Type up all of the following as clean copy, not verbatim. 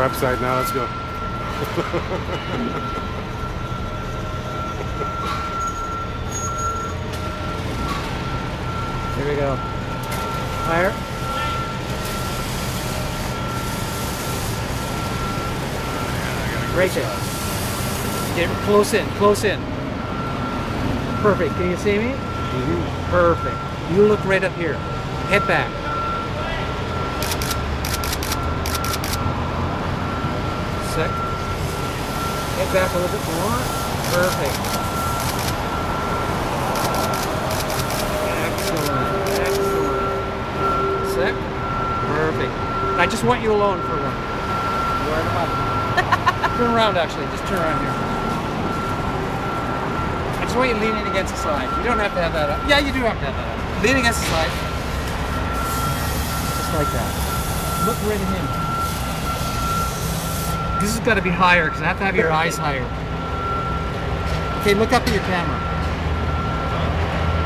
our website now. Let's go. Here we go. Higher. Right there. Get close in, close in. Perfect. Can you see me? Mm-hmm. Perfect. You look right up here. Head back. Sec. Head back a little bit more. Perfect. Excellent. Excellent. Sec. Perfect. I just want you alone for one. Right about. Turn around, actually. Just turn around here. I just want you leaning against the slide. You don't have to have that up. Yeah, you do have to have that up. Lean against the slide. Just like that. Look right at him. This has got to be higher because I have to have your eyes higher. Okay, look up at your camera.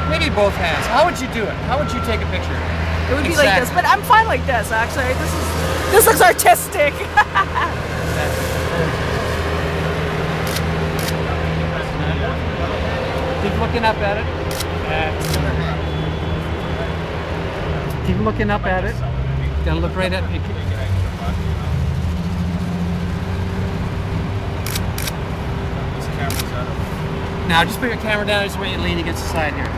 Maybe both hands. How would you do it? How would you take a picture? It would be like this, but I'm fine like this actually. This looks artistic. Keep looking up at it. Keep looking up at it. Then look right at me. Now just put your camera down. I just want you to lean against the side here.